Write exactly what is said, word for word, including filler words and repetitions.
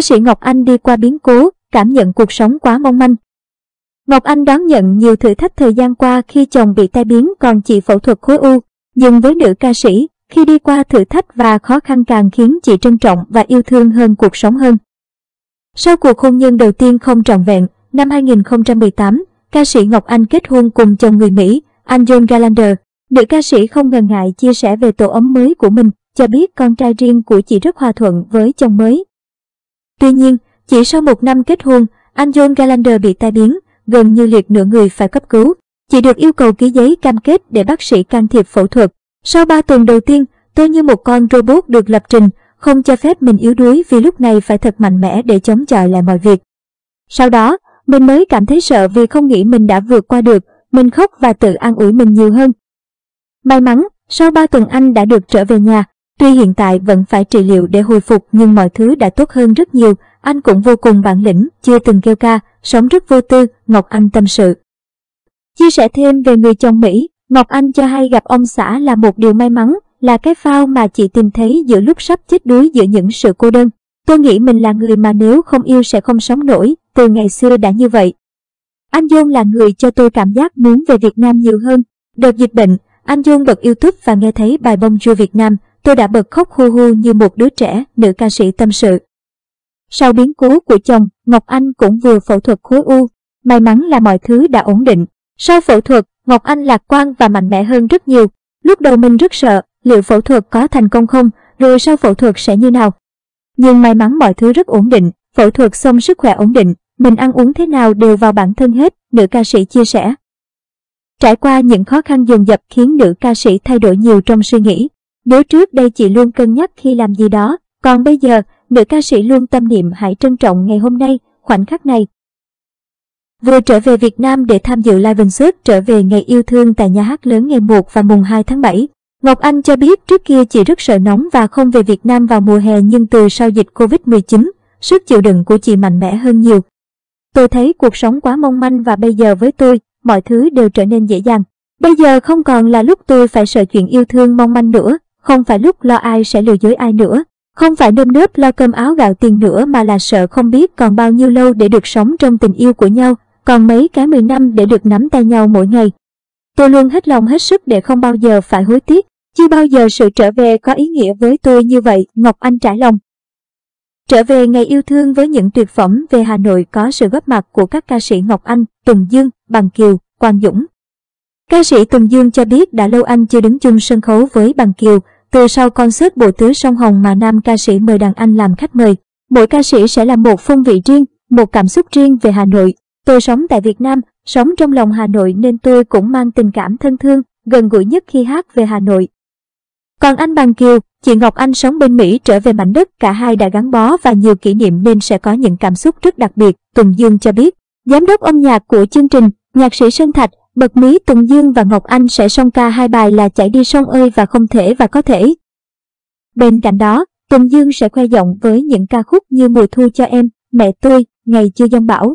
Ca sĩ Ngọc Anh đi qua biến cố, cảm nhận cuộc sống quá mong manh. Ngọc Anh đón nhận nhiều thử thách thời gian qua khi chồng bị tai biến còn chị phẫu thuật khối u. Nhưng với nữ ca sĩ, khi đi qua thử thách và khó khăn càng khiến chị trân trọng và yêu thương hơn cuộc sống hơn. Sau cuộc hôn nhân đầu tiên không trọn vẹn, năm hai nghìn không trăm mười tám, ca sĩ Ngọc Anh kết hôn cùng chồng người Mỹ, anh John Gallander. Nữ ca sĩ không ngần ngại chia sẻ về tổ ấm mới của mình, cho biết con trai riêng của chị rất hòa thuận với chồng mới. Tuy nhiên, chỉ sau một năm kết hôn, anh John Gallander bị tai biến, gần như liệt nửa người phải cấp cứu. Chị được yêu cầu ký giấy cam kết để bác sĩ can thiệp phẫu thuật. Sau ba tuần đầu tiên, tôi như một con robot được lập trình, không cho phép mình yếu đuối vì lúc này phải thật mạnh mẽ để chống chọi lại mọi việc. Sau đó, mình mới cảm thấy sợ vì không nghĩ mình đã vượt qua được, mình khóc và tự an ủi mình nhiều hơn. May mắn, sau ba tuần anh đã được trở về nhà, tuy hiện tại vẫn phải trị liệu để hồi phục nhưng mọi thứ đã tốt hơn rất nhiều, anh cũng vô cùng bản lĩnh, chưa từng kêu ca, sống rất vô tư, Ngọc Anh tâm sự. Chia sẻ thêm về người chồng Mỹ, Ngọc Anh cho hay gặp ông xã là một điều may mắn, là cái phao mà chị tìm thấy giữa lúc sắp chết đuối giữa những sự cô đơn. Tôi nghĩ mình là người mà nếu không yêu sẽ không sống nổi, từ ngày xưa đã như vậy. Anh John là người cho tôi cảm giác muốn về Việt Nam nhiều hơn. Đợt dịch bệnh, anh John bật YouTube và nghe thấy bài Bonjour Việt Nam, tôi đã bật khóc hu hu như một đứa trẻ, nữ ca sĩ tâm sự. Sau biến cố của chồng, Ngọc Anh cũng vừa phẫu thuật khối u. May mắn là mọi thứ đã ổn định. Sau phẫu thuật, Ngọc Anh lạc quan và mạnh mẽ hơn rất nhiều. Lúc đầu mình rất sợ, liệu phẫu thuật có thành công không, rồi sau phẫu thuật sẽ như nào. Nhưng may mắn mọi thứ rất ổn định, phẫu thuật xong sức khỏe ổn định, mình ăn uống thế nào đều vào bản thân hết, nữ ca sĩ chia sẻ. Trải qua những khó khăn dồn dập khiến nữ ca sĩ thay đổi nhiều trong suy nghĩ. Nếu trước đây chị luôn cân nhắc khi làm gì đó, còn bây giờ, nữ ca sĩ luôn tâm niệm hãy trân trọng ngày hôm nay, khoảnh khắc này. Vừa trở về Việt Nam để tham dự live concert trở về ngày yêu thương tại nhà hát lớn ngày một và mùng hai tháng bảy. Ngọc Anh cho biết trước kia chị rất sợ nóng và không về Việt Nam vào mùa hè nhưng từ sau dịch Covid mười chín, sức chịu đựng của chị mạnh mẽ hơn nhiều. Tôi thấy cuộc sống quá mong manh và bây giờ với tôi, mọi thứ đều trở nên dễ dàng. Bây giờ không còn là lúc tôi phải sợ chuyện yêu thương mong manh nữa, không phải lúc lo ai sẽ lừa dối ai nữa, không phải nơm nớp lo cơm áo gạo tiền nữa mà là sợ không biết còn bao nhiêu lâu để được sống trong tình yêu của nhau, còn mấy cái mười năm để được nắm tay nhau mỗi ngày. Tôi luôn hết lòng hết sức để không bao giờ phải hối tiếc. Chưa bao giờ sự trở về có ý nghĩa với tôi như vậy, Ngọc Anh trải lòng. Trở về ngày yêu thương với những tuyệt phẩm về Hà Nội có sự góp mặt của các ca sĩ Ngọc Anh, Tùng Dương, Bằng Kiều, Quang Dũng. Ca sĩ Tùng Dương cho biết đã lâu anh chưa đứng chung sân khấu với Bằng Kiều, từ sau concert Bộ Tứ Sông Hồng mà nam ca sĩ mời đàn anh làm khách mời. Mỗi ca sĩ sẽ là một phong vị riêng, một cảm xúc riêng về Hà Nội. Tôi sống tại Việt Nam, sống trong lòng Hà Nội nên tôi cũng mang tình cảm thân thương, gần gũi nhất khi hát về Hà Nội. Còn anh Bằng Kiều, chị Ngọc Anh sống bên Mỹ trở về mảnh đất, cả hai đã gắn bó và nhiều kỷ niệm nên sẽ có những cảm xúc rất đặc biệt, Tùng Dương cho biết. Giám đốc âm nhạc của chương trình, nhạc sĩ Sơn Thạch, bật mí Tùng Dương và Ngọc Anh sẽ song ca hai bài là Chạy Đi Sông Ơi và Không Thể và Có Thể. Bên cạnh đó, Tùng Dương sẽ khoe giọng với những ca khúc như Mùa Thu Cho Em, Mẹ Tôi, Ngày Chưa Giông Bão.